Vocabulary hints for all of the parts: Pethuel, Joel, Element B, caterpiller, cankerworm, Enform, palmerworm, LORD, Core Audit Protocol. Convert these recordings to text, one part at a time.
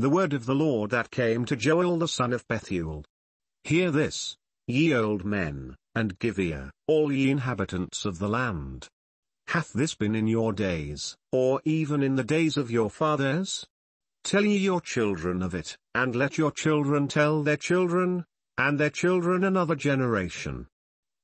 The word of the Lord that came to Joel the son of Pethuel. Hear this, ye old men, and give ear, all ye inhabitants of the land. Hath this been in your days, or even in the days of your fathers? Tell ye your children of it, and let your children tell their children, and their children another generation.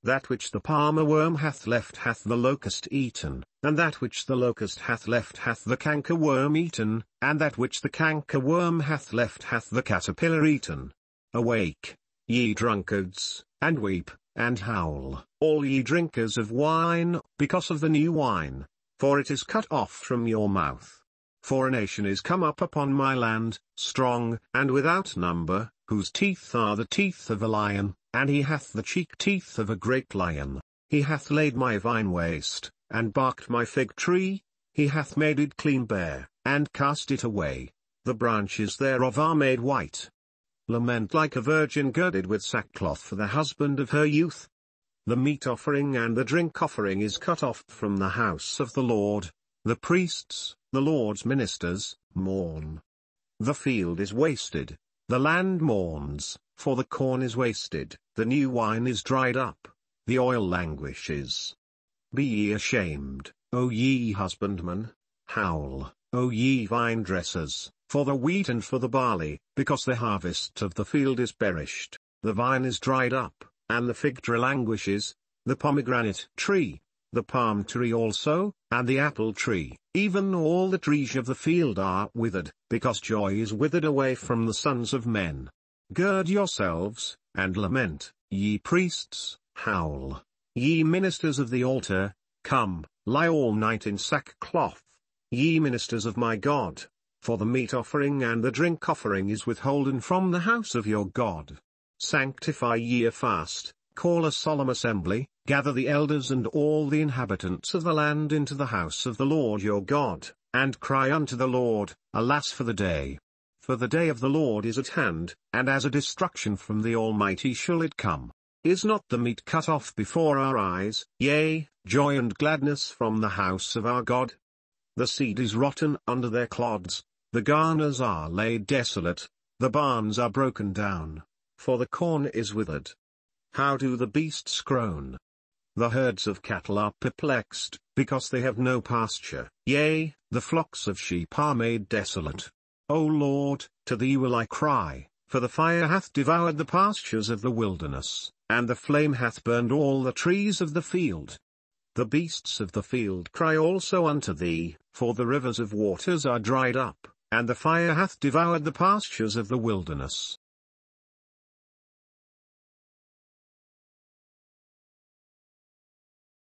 That which the palmerworm hath left hath the locust eaten, and that which the locust hath left hath the cankerworm eaten, and that which the cankerworm hath left hath the caterpillar eaten. Awake, ye drunkards, and weep, and howl, all ye drinkers of wine, because of the new wine, for it is cut off from your mouth. For a nation is come up upon my land, strong, and without number, whose teeth are the teeth of a lion, and he hath the cheek teeth of a great lion. He hath laid my vine waste, and barked my fig tree, he hath made it clean bare, and cast it away, the branches thereof are made white. Lament like a virgin girded with sackcloth for the husband of her youth. The meat offering and the drink offering is cut off from the house of the Lord, the priests, the Lord's ministers, mourn. The field is wasted, the land mourns, for the corn is wasted, the new wine is dried up, the oil languishes. Be ye ashamed, O ye husbandmen, howl, O ye vinedressers, for the wheat and for the barley, because the harvest of the field is perished, the vine is dried up, and the fig tree languishes, the pomegranate tree, the palm tree also, and the apple tree, even all the trees of the field are withered, because joy is withered away from the sons of men. Gird yourselves, and lament, ye priests, howl, ye ministers of the altar, come, lie all night in sackcloth, ye ministers of my God, for the meat offering and the drink offering is withholden from the house of your God. Sanctify ye a fast, call a solemn assembly, gather the elders and all the inhabitants of the land into the house of the Lord your God, and cry unto the Lord, alas for the day! For the day of the Lord is at hand, and as a destruction from the Almighty shall it come. Is not the meat cut off before our eyes, yea, joy and gladness from the house of our God? The seed is rotten under their clods, the garners are laid desolate, the barns are broken down, for the corn is withered. How do the beasts groan? The herds of cattle are perplexed, because they have no pasture, yea, the flocks of sheep are made desolate. O Lord, to thee will I cry, for the fire hath devoured the pastures of the wilderness, and the flame hath burned all the trees of the field. The beasts of the field cry also unto thee, for the rivers of waters are dried up, and the fire hath devoured the pastures of the wilderness.